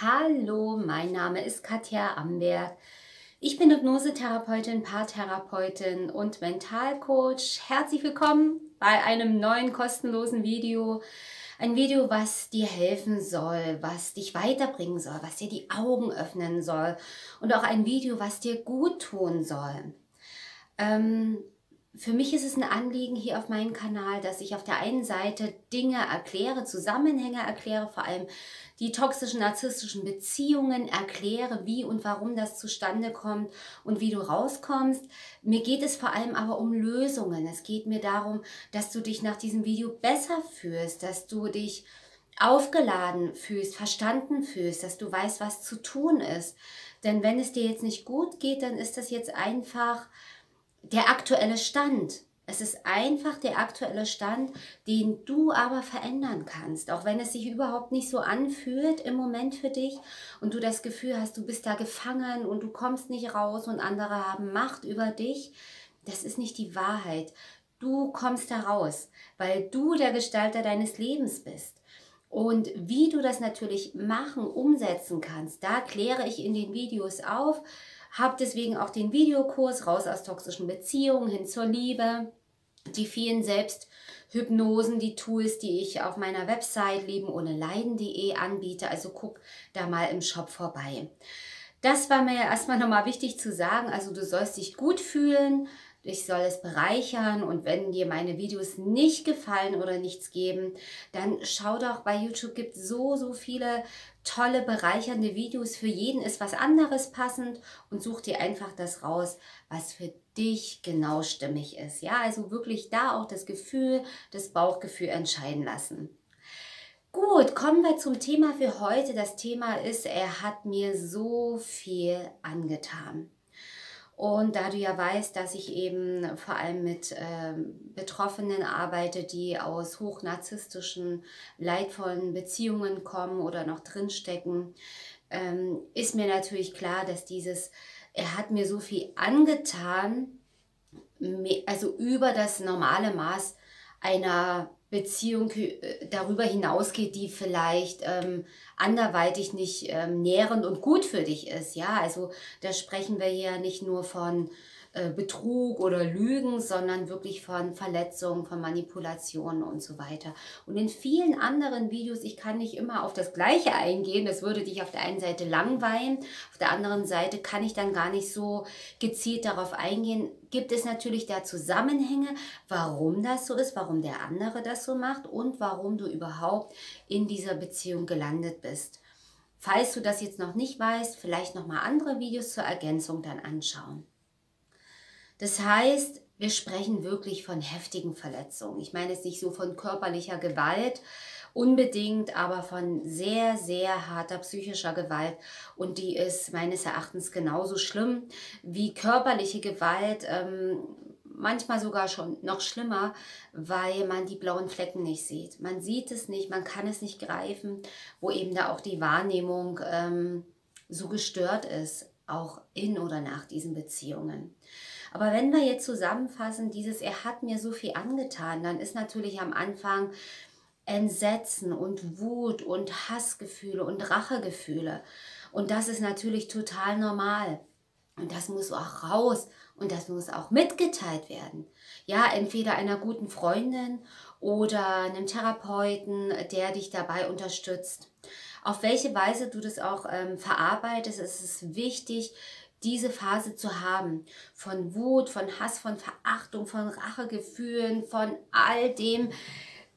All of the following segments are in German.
Hallo, mein Name ist Katja Amberg. Ich bin Hypnosetherapeutin, Paartherapeutin und Mentalcoach. Herzlich willkommen bei einem neuen kostenlosen Video. Ein Video, was dir helfen soll, was dich weiterbringen soll, was dir die Augen öffnen soll und auch ein Video, was dir gut tun soll. Für mich ist es ein Anliegen hier auf meinem Kanal, dass ich auf der einen Seite Dinge erkläre, Zusammenhänge erkläre, vor allem die toxischen, narzisstischen Beziehungen erkläre, wie und warum das zustande kommt und wie du rauskommst. Mir geht es vor allem aber um Lösungen. Es geht mir darum, dass du dich nach diesem Video besser fühlst, dass du dich aufgeladen fühlst, verstanden fühlst, dass du weißt, was zu tun ist. Denn wenn es dir jetzt nicht gut geht, dann ist das jetzt einfach der aktuelle Stand. Es ist einfach der aktuelle Stand, den du aber verändern kannst. Auch wenn es sich überhaupt nicht so anfühlt im Moment für dich und du das Gefühl hast, du bist da gefangen und du kommst nicht raus und andere haben Macht über dich. Das ist nicht die Wahrheit. Du kommst da raus, weil du der Gestalter deines Lebens bist. Und wie du das natürlich umsetzen kannst, da kläre ich in den Videos auf. Hab deswegen auch den Videokurs Raus aus toxischen Beziehungen, hin zur Liebe, die vielen Selbsthypnosen, die Tools, die ich auf meiner Website liebenohneleiden.de anbiete. Also guck da mal im Shop vorbei. Das war mir ja erstmal nochmal wichtig zu sagen. Also du sollst dich gut fühlen, ich soll es bereichern und wenn dir meine Videos nicht gefallen oder nichts geben, dann schau doch, bei YouTube gibt es so viele tolle, bereichernde Videos. Für jeden ist was anderes passend und such dir einfach das raus, was für dich genau stimmig ist. Ja, also wirklich da auch das Gefühl, das Bauchgefühl entscheiden lassen. Gut, kommen wir zum Thema für heute. Das Thema ist, er hat mir so viel angetan. Und da du ja weißt, dass ich eben vor allem mit Betroffenen arbeite, die aus hochnarzisstischen, leidvollen Beziehungen kommen oder noch drinstecken, ist mir natürlich klar, dass dieses "Er hat mir so viel angetan", also über das normale Maß einer Beziehung darüber hinausgeht, die vielleicht anderweitig nicht nährend und gut für dich ist. Ja, also da sprechen wir hier nicht nur von Betrug oder Lügen, sondern wirklich von Verletzungen, von Manipulationen und so weiter. Und in vielen anderen Videos, ich kann nicht immer auf das Gleiche eingehen, das würde dich auf der einen Seite langweilen, auf der anderen Seite kann ich dann gar nicht so gezielt darauf eingehen, gibt es natürlich da Zusammenhänge, warum das so ist, warum der andere das so macht und warum du überhaupt in dieser Beziehung gelandet bist. Falls du das jetzt noch nicht weißt, vielleicht nochmal andere Videos zur Ergänzung dann anschauen. Das heißt, wir sprechen wirklich von heftigen Verletzungen. Ich meine jetzt nicht so von körperlicher Gewalt unbedingt, aber von sehr, sehr harter psychischer Gewalt. Und die ist meines Erachtens genauso schlimm wie körperliche Gewalt, manchmal sogar schon noch schlimmer, weil man die blauen Flecken nicht sieht. Man sieht es nicht, man kann es nicht greifen, wo eben da auch die Wahrnehmung so gestört ist, auch in oder nach diesen Beziehungen. Aber wenn wir jetzt zusammenfassen, dieses "Er hat mir so viel angetan", dann ist natürlich am Anfang Entsetzen und Wut und Hassgefühle und Rachegefühle. Und das ist natürlich total normal. Und das muss auch raus und das muss auch mitgeteilt werden. Ja, entweder einer guten Freundin oder einem Therapeuten, der dich dabei unterstützt. Auf welche Weise du das auch verarbeitest, ist es wichtig, diese Phase zu haben. Von Wut, von Hass, von Verachtung, von Rachegefühlen, von all dem,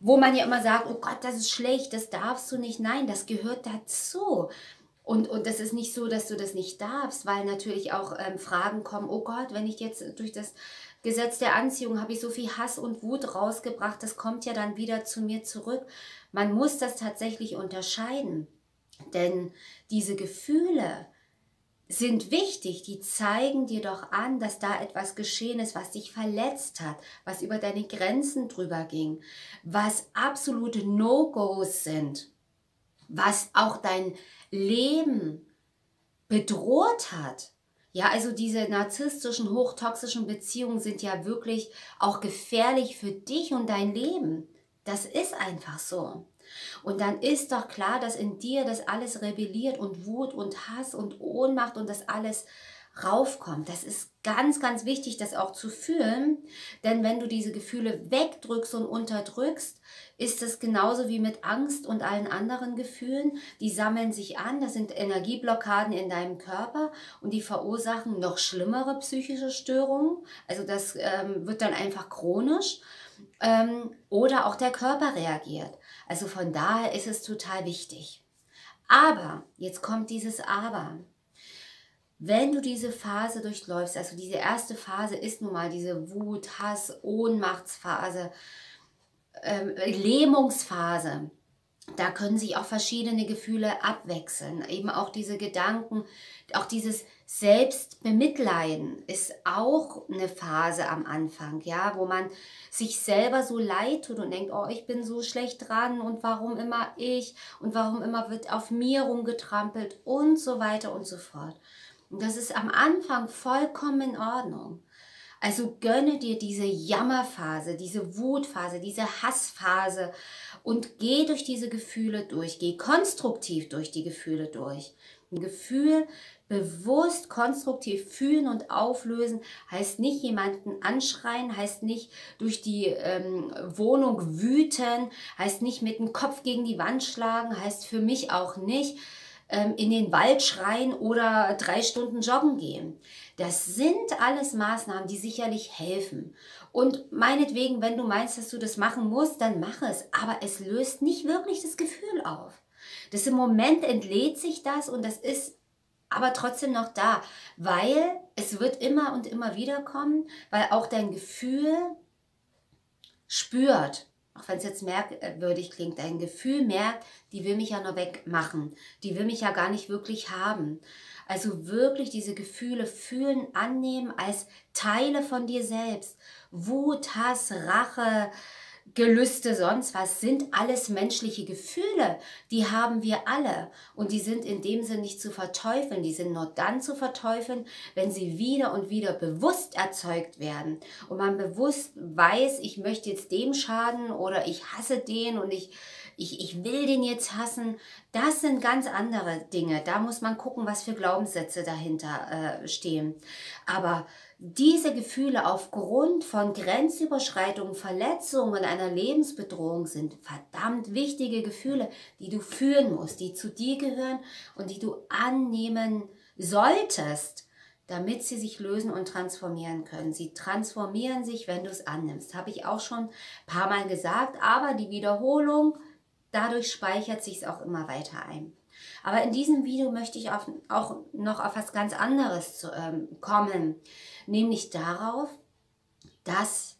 wo man ja immer sagt, oh Gott, das ist schlecht, das darfst du nicht. Nein, das gehört dazu. Und das ist nicht so, dass du das nicht darfst, weil natürlich auch Fragen kommen, oh Gott, wenn ich jetzt durch das Gesetz der Anziehung habe ich so viel Hass und Wut rausgebracht, das kommt ja dann wieder zu mir zurück. Man muss das tatsächlich unterscheiden, denn diese Gefühle sind wichtig, die zeigen dir doch an, dass da etwas geschehen ist, was dich verletzt hat, was über deine Grenzen drüber ging, was absolute No-Gos sind, was auch dein Leben bedroht hat. Ja, also diese narzisstischen, hochtoxischen Beziehungen sind ja wirklich auch gefährlich für dich und dein Leben. Das ist einfach so. Und dann ist doch klar, dass in dir das alles rebelliert und Wut und Hass und Ohnmacht und das alles raufkommt. Das ist ganz, ganz wichtig, das auch zu fühlen, denn wenn du diese Gefühle wegdrückst und unterdrückst, ist es genauso wie mit Angst und allen anderen Gefühlen. Die sammeln sich an, das sind Energieblockaden in deinem Körper und die verursachen noch schlimmere psychische Störungen. Also das wird dann einfach chronisch oder auch der Körper reagiert. Also von daher ist es total wichtig. Aber, jetzt kommt dieses Aber. Wenn du diese Phase durchläufst, also diese erste Phase ist nun mal diese Wut, Hass, Ohnmachtsphase, Lähmungsphase, da können sich auch verschiedene Gefühle abwechseln, eben auch diese Gedanken, auch dieses Selbstbemitleiden ist auch eine Phase am Anfang, ja, wo man sich selber so leid tut und denkt, oh, ich bin so schlecht dran und warum immer ich und warum immer wird auf mir rumgetrampelt und so weiter und so fort. Und das ist am Anfang vollkommen in Ordnung. Also gönne dir diese Jammerphase, diese Wutphase, diese Hassphase und geh durch diese Gefühle durch, geh konstruktiv durch die Gefühle durch. Ein Gefühl bewusst, konstruktiv fühlen und auflösen heißt nicht jemanden anschreien, heißt nicht durch die Wohnung wüten, heißt nicht mit dem Kopf gegen die Wand schlagen, heißt für mich auch nicht in den Wald schreien oder 3 Stunden joggen gehen. Das sind alles Maßnahmen, die sicherlich helfen. Und meinetwegen, wenn du meinst, dass du das machen musst, dann mach es. Aber es löst nicht wirklich das Gefühl auf. Das im Moment entlädt sich das und das ist aber trotzdem noch da, weil es wird immer und immer wieder kommen, weil auch dein Gefühl spürt, auch wenn es jetzt merkwürdig klingt, dein Gefühl merkt, die will mich ja nur wegmachen, die will mich ja gar nicht wirklich haben. Also wirklich diese Gefühle fühlen, annehmen als Teile von dir selbst. Wut, Hass, Rache, Gelüste, sonst was, sind alles menschliche Gefühle, die haben wir alle und die sind in dem Sinn nicht zu verteufeln, die sind nur dann zu verteufeln, wenn sie wieder und wieder bewusst erzeugt werden und man bewusst weiß, ich möchte jetzt dem schaden oder ich hasse den und ich will den jetzt hassen. Das sind ganz andere Dinge, da muss man gucken, was für Glaubenssätze dahinter stehen, aber diese Gefühle aufgrund von Grenzüberschreitungen, Verletzungen, einer Lebensbedrohung sind verdammt wichtige Gefühle, die du fühlen musst, die zu dir gehören und die du annehmen solltest, damit sie sich lösen und transformieren können. Sie transformieren sich, wenn du es annimmst. Habe ich auch schon ein paar Mal gesagt, aber die Wiederholung, dadurch speichert sich es auch immer weiter ein. Aber in diesem Video möchte ich auch noch auf was ganz anderes kommen, nämlich darauf, dass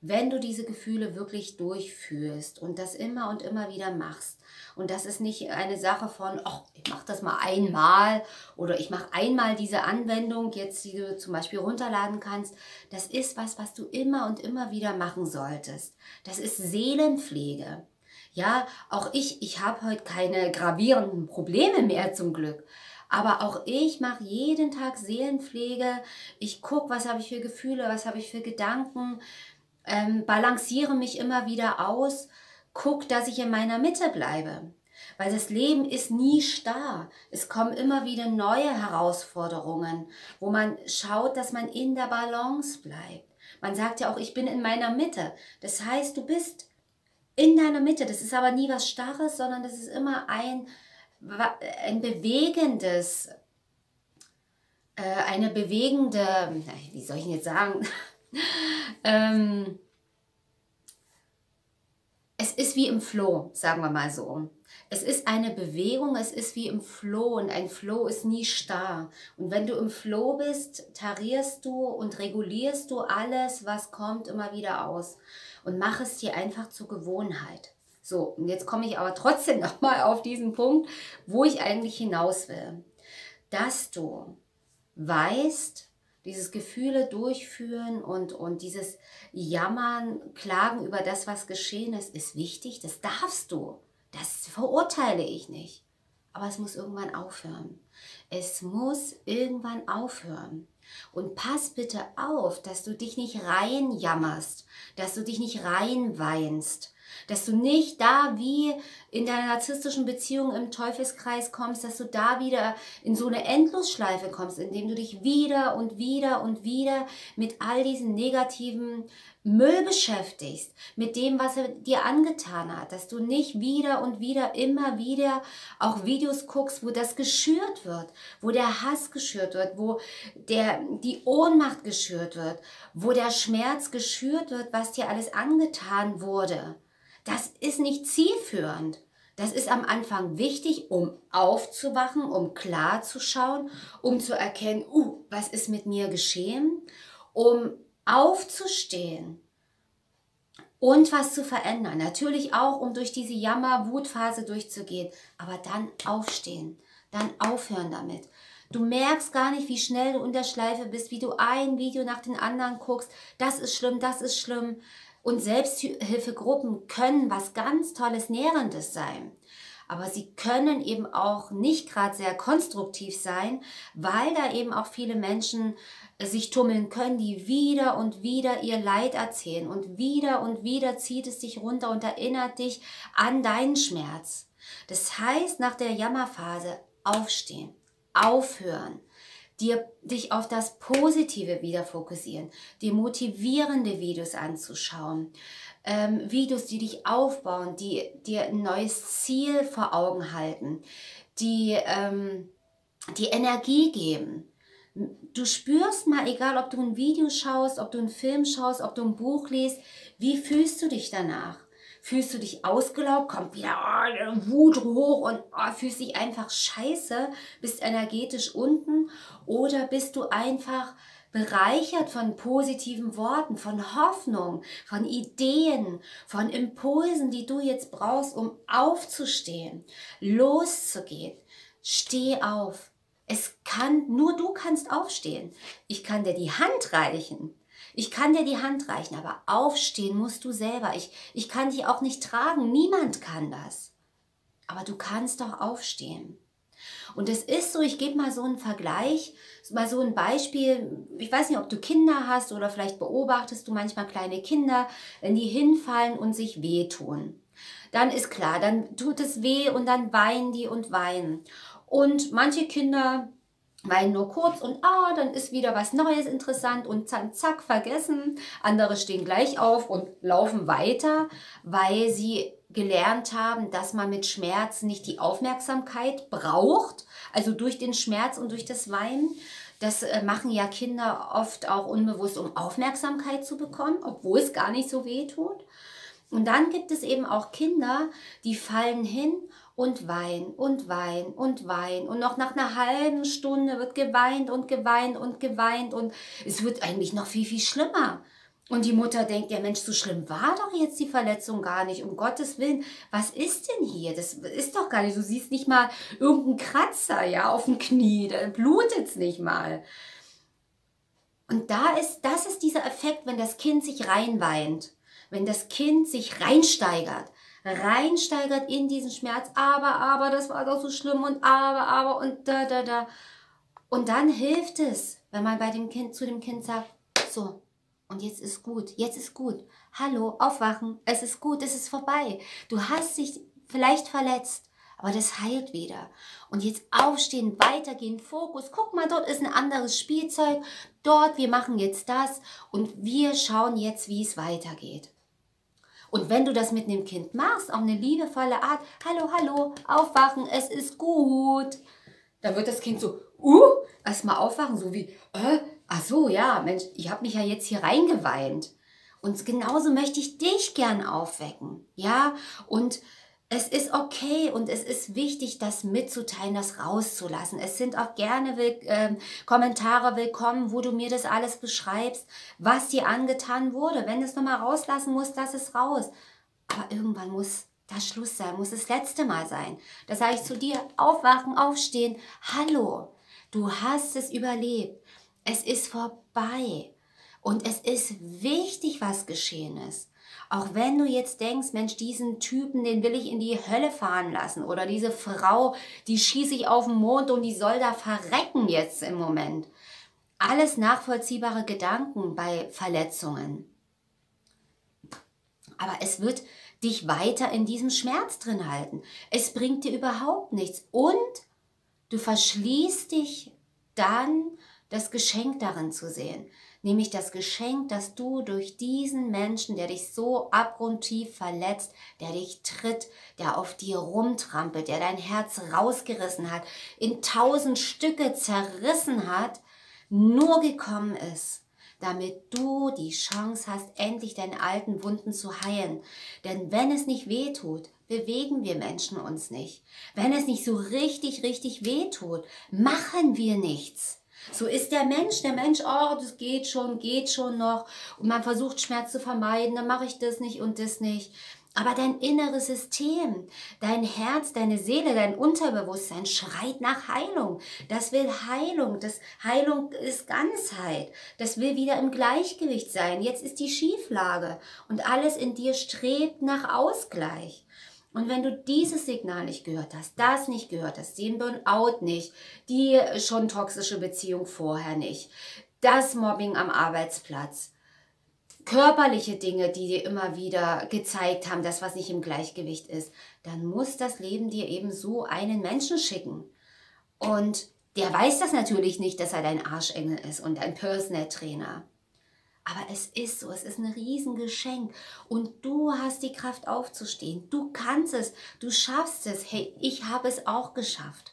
wenn du diese Gefühle wirklich durchführst und das immer und immer wieder machst, und das ist nicht eine Sache von, oh, ich mache das mal einmal oder ich mache einmal diese Anwendung, jetzt die du zum Beispiel runterladen kannst, das ist was du immer und immer wieder machen solltest. Das ist Seelenpflege. Ja, auch ich habe heute keine gravierenden Probleme mehr zum Glück, aber auch ich mache jeden Tag Seelenpflege, ich gucke, was habe ich für Gefühle, was habe ich für Gedanken, balanciere mich immer wieder aus, gucke, dass ich in meiner Mitte bleibe. Weil das Leben ist nie starr. Es kommen immer wieder neue Herausforderungen, wo man schaut, dass man in der Balance bleibt. Man sagt ja auch, ich bin in meiner Mitte. Das heißt, du bist in deiner Mitte. Das ist aber nie was Starres, sondern das ist immer ein bewegendes, eine bewegende, wie soll ich denn jetzt sagen, es ist wie im Flow, sagen wir mal so. Es ist eine Bewegung, es ist wie im Flow und ein Flow ist nie starr. Und wenn du im Flow bist, tarierst du und regulierst du alles, was kommt, immer wieder aus. Und mach es dir einfach zur Gewohnheit. So, und jetzt komme ich aber trotzdem nochmal auf diesen Punkt, wo ich eigentlich hinaus will. Dass du weißt, dieses Gefühle durchführen und dieses Jammern, Klagen über das, was geschehen ist wichtig. Das darfst du. Das verurteile ich nicht. Aber es muss irgendwann aufhören. Es muss irgendwann aufhören. Und pass bitte auf, dass du dich nicht reinjammerst, dass du dich nicht reinweinst, Dass du nicht da wie in deiner narzisstischen Beziehung im Teufelskreis kommst, dass du da wieder in so eine Endlosschleife kommst, indem du dich wieder und wieder und wieder mit all diesen negativen Müll beschäftigst, mit dem, was er dir angetan hat, dass du nicht wieder und wieder, immer wieder auch Videos guckst, wo das geschürt wird, wo der Hass geschürt wird, wo die Ohnmacht geschürt wird, wo der Schmerz geschürt wird, was dir alles angetan wurde. Das ist nicht zielführend. Das ist am Anfang wichtig, um aufzuwachen, um klar zu schauen, um zu erkennen, was ist mit mir geschehen, um aufzustehen und was zu verändern. Natürlich auch, um durch diese Jammer-Wutphase durchzugehen, aber dann aufstehen, dann aufhören damit. Du merkst gar nicht, wie schnell du in der Schleife bist, wie du ein Video nach dem anderen guckst. Das ist schlimm, das ist schlimm. Und Selbsthilfegruppen können was ganz Tolles, Nährendes sein. Aber sie können eben auch nicht gerade sehr konstruktiv sein, weil da eben auch viele Menschen sich tummeln können, die wieder und wieder ihr Leid erzählen. Und wieder zieht es dich runter und erinnert dich an deinen Schmerz. Das heißt, nach der Jammerphase aufstehen, aufhören, dich auf das Positive wieder fokussieren, dir motivierende Videos anzuschauen, Videos, die dich aufbauen, die dir ein neues Ziel vor Augen halten, die die Energie geben. Du spürst mal, egal ob du ein Video schaust, ob du einen Film schaust, ob du ein Buch liest, wie fühlst du dich danach? Fühlst du dich ausgelaugt, kommt wieder Wut hoch und fühlst dich einfach scheiße, bist energetisch unten, oder bist du einfach bereichert von positiven Worten, von Hoffnung, von Ideen, von Impulsen, die du jetzt brauchst, um aufzustehen, loszugehen. Steh auf. Nur du kannst aufstehen. Ich kann dir die Hand reichen. Ich kann dir die Hand reichen, aber aufstehen musst du selber. Ich kann dich auch nicht tragen. Niemand kann das. Aber du kannst doch aufstehen. Und es ist so, ich gebe mal so einen Vergleich, mal so ein Beispiel. Ich weiß nicht, ob du Kinder hast oder vielleicht beobachtest du manchmal kleine Kinder, wenn die hinfallen und sich wehtun. Dann ist klar, dann tut es weh und dann weinen die und weinen. Und manche Kinder weinen nur kurz und dann ist wieder was Neues interessant und zack, vergessen. Andere stehen gleich auf und laufen weiter, weil sie gelernt haben, dass man mit Schmerz nicht die Aufmerksamkeit braucht, also durch den Schmerz und durch das Weinen. Das machen ja Kinder oft auch unbewusst, um Aufmerksamkeit zu bekommen, obwohl es gar nicht so weh tut. Und dann gibt es eben auch Kinder, die fallen hin und weinen und weinen und weinen. Und noch nach einer halben Stunde wird geweint und geweint und geweint. Und es wird eigentlich noch viel, viel schlimmer. Und die Mutter denkt, ja Mensch, so schlimm war doch jetzt die Verletzung gar nicht. Um Gottes Willen, was ist denn hier? Das ist doch gar nicht, du siehst nicht mal irgendeinen Kratzer, ja, auf dem Knie. Da blutet es nicht mal. Und das ist dieser Effekt, wenn das Kind sich reinweint. Wenn das Kind sich reinsteigert in diesen Schmerz, aber, das war doch so schlimm und aber und da. Und dann hilft es, wenn man zu dem Kind sagt, so, und jetzt ist gut, hallo, aufwachen, es ist gut, es ist vorbei. Du hast dich vielleicht verletzt, aber das heilt wieder. Und jetzt aufstehen, weitergehen, Fokus. Guck mal, dort ist ein anderes Spielzeug. Wir machen jetzt das und wir schauen jetzt, wie es weitergeht. Und wenn du das mit einem Kind machst, auf eine liebevolle Art, hallo, hallo, aufwachen, es ist gut. Dann wird das Kind so, erstmal aufwachen, so wie, ach so, ja, Mensch, ich habe mich ja jetzt hier reingeweint. Und genauso möchte ich dich gern aufwecken, ja, und es ist okay und es ist wichtig, das mitzuteilen, das rauszulassen. Es sind auch gerne Kommentare willkommen, wo du mir das alles beschreibst, was dir angetan wurde. Wenn du es nochmal rauslassen musst, lass es raus. Aber irgendwann muss das Schluss sein, muss das letzte Mal sein. Da sage ich zu dir, aufwachen, aufstehen. Hallo, du hast es überlebt. Es ist vorbei und es ist wichtig, was geschehen ist. Auch wenn du jetzt denkst, Mensch, diesen Typen, den will ich in die Hölle fahren lassen. Oder diese Frau, die schieße ich auf den Mond und die soll da verrecken jetzt im Moment. Alles nachvollziehbare Gedanken bei Verletzungen. Aber es wird dich weiter in diesem Schmerz drin halten. Es bringt dir überhaupt nichts. Und du verschließt dich dann, das Geschenk darin zu sehen. Nämlich das Geschenk, dass du durch diesen Menschen, der dich so abgrundtief verletzt, der dich tritt, der auf dir rumtrampelt, der dein Herz rausgerissen hat, in 1000 Stücke zerrissen hat, nur gekommen ist, damit du die Chance hast, endlich deine alten Wunden zu heilen. Denn wenn es nicht weh tut, bewegen wir Menschen uns nicht. Wenn es nicht so richtig weh tut, machen wir nichts. So ist der Mensch, oh, das geht schon noch und man versucht Schmerz zu vermeiden, dann mache ich das nicht und das nicht. Aber dein inneres System, dein Herz, deine Seele, dein Unterbewusstsein schreit nach Heilung. Das will Heilung, das Heilung ist Ganzheit, das will wieder im Gleichgewicht sein. Jetzt ist die Schieflage und alles in dir strebt nach Ausgleich. Und wenn du dieses Signal nicht gehört hast, das nicht gehört hast, den Burnout nicht, die schon toxische Beziehung vorher nicht, das Mobbing am Arbeitsplatz, körperliche Dinge, die dir immer wieder gezeigt haben, das, was nicht im Gleichgewicht ist, dann muss das Leben dir eben so einen Menschen schicken. Und der weiß das natürlich nicht, dass er dein Arschengel ist und dein Personal Trainer. Aber es ist so, es ist ein Riesengeschenk und du hast die Kraft aufzustehen, du kannst es, du schaffst es, hey, ich habe es auch geschafft.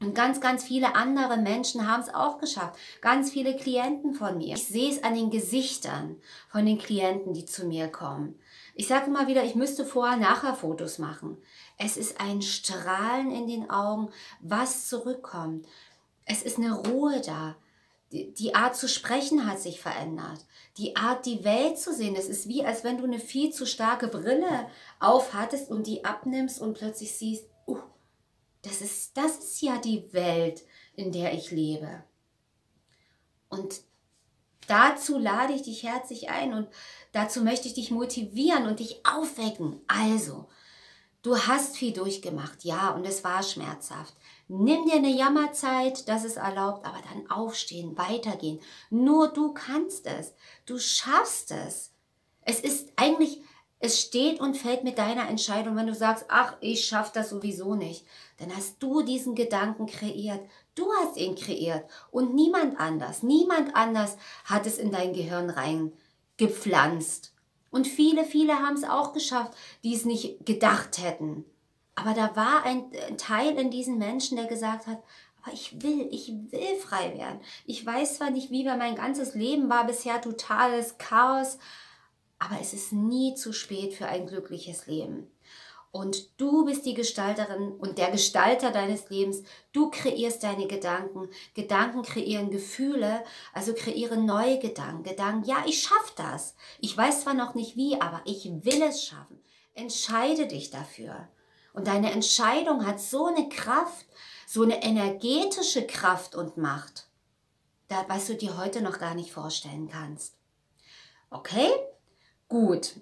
Und ganz, ganz viele andere Menschen haben es auch geschafft. Ganz viele Klienten von mir. Ich sehe es an den Gesichtern von den Klienten, die zu mir kommen. Ich sage immer wieder, ich müsste Vorher-Nachher-Fotos machen. Es ist ein Strahlen in den Augen, was zurückkommt. Es ist eine Ruhe da. Die Art zu sprechen hat sich verändert. Die Art, die Welt zu sehen, das ist wie, als wenn du eine viel zu starke Brille aufhattest und die abnimmst und plötzlich siehst, das ist ja die Welt, in der ich lebe. Und dazu lade ich dich herzlich ein und dazu möchte ich dich motivieren und dich aufwecken. Also, du hast viel durchgemacht, ja, und es war schmerzhaft. Nimm dir eine Jammerzeit, das ist erlaubt, aber dann aufstehen, weitergehen. Nur du kannst es, du schaffst es. Es ist eigentlich, es steht und fällt mit deiner Entscheidung. Wenn du sagst, ach, ich schaffe das sowieso nicht, dann hast du diesen Gedanken kreiert. Du hast ihn kreiert und niemand anders. Niemand anders hat es in dein Gehirn reingepflanzt. Und viele, viele haben es auch geschafft, die es nicht gedacht hätten. Aber da war ein Teil in diesen Menschen, der gesagt hat, aber ich will frei werden. Ich weiß zwar nicht, wie, weil mein ganzes Leben war bisher totales Chaos, aber es ist nie zu spät für ein glückliches Leben. Und du bist die Gestalterin und der Gestalter deines Lebens. Du kreierst deine Gedanken. Gedanken kreieren Gefühle, also kreiere neue Gedanken. Gedanken, ja, ich schaffe das. Ich weiß zwar noch nicht wie, aber ich will es schaffen. Entscheide dich dafür. Und deine Entscheidung hat so eine Kraft, so eine energetische Kraft und Macht, was du dir heute noch gar nicht vorstellen kannst. Okay? Gut.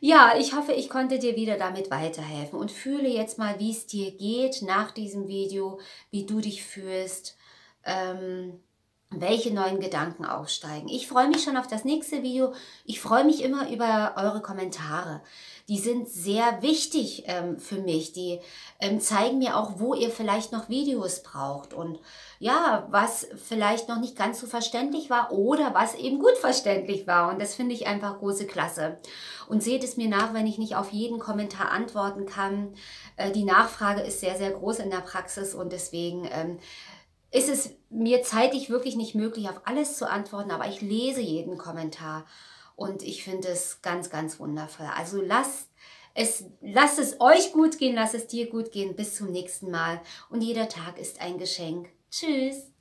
Ja, ich hoffe, ich konnte dir wieder damit weiterhelfen und fühle jetzt mal, wie es dir geht nach diesem Video, wie du dich fühlst, welche neuen Gedanken aufsteigen. Ich freue mich schon auf das nächste Video. Ich freue mich immer über eure Kommentare. Die sind sehr wichtig für mich. Die zeigen mir auch, wo ihr vielleicht noch Videos braucht und ja, was vielleicht noch nicht ganz so verständlich war oder was eben gut verständlich war. Und das finde ich einfach große Klasse. Und seht es mir nach, wenn ich nicht auf jeden Kommentar antworten kann. Die Nachfrage ist sehr, sehr groß in der Praxis und deswegen ist es mir zeitlich wirklich nicht möglich, auf alles zu antworten, aber ich lese jeden Kommentar und ich finde es ganz, ganz wundervoll. Also lasst es euch gut gehen, lasst es dir gut gehen. Bis zum nächsten Mal und jeder Tag ist ein Geschenk. Tschüss!